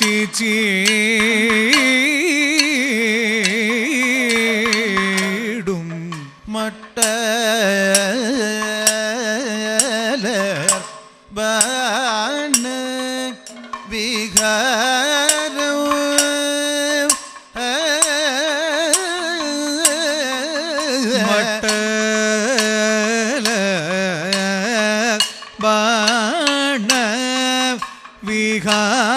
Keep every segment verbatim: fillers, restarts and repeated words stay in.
Vasichidum mattalar ban vigaru mattalar ban vigaru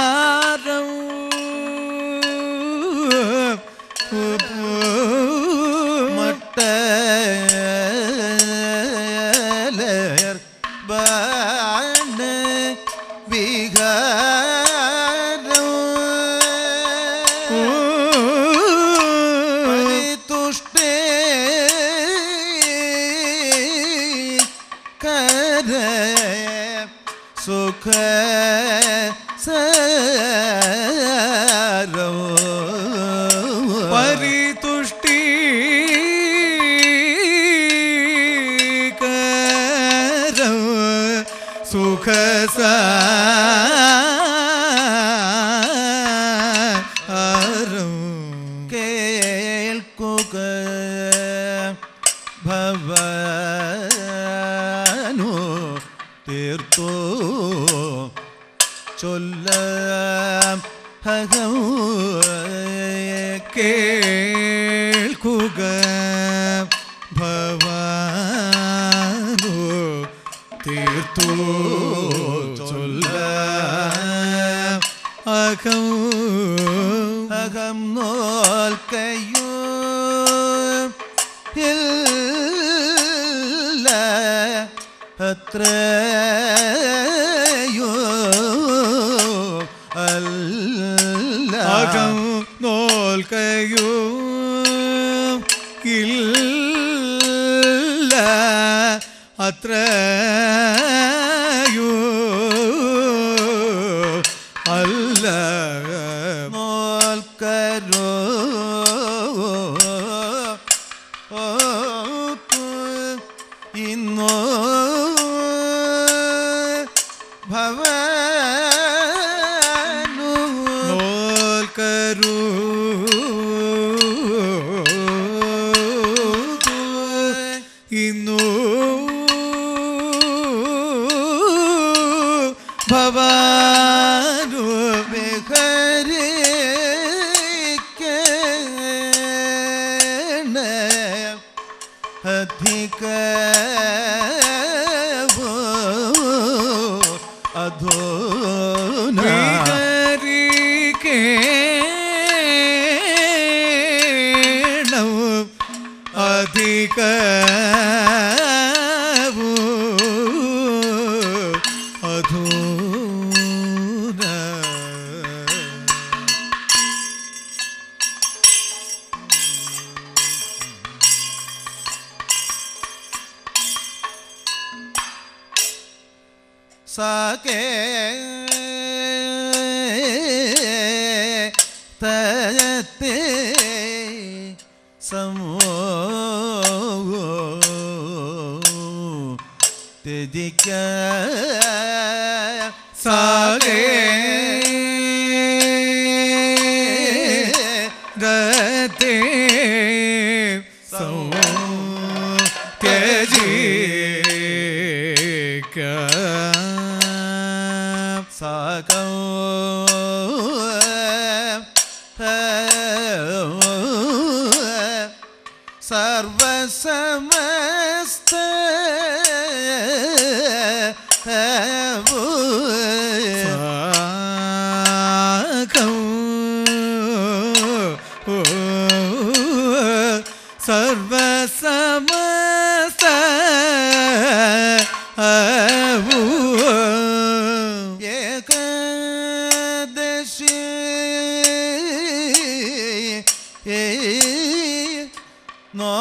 no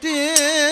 te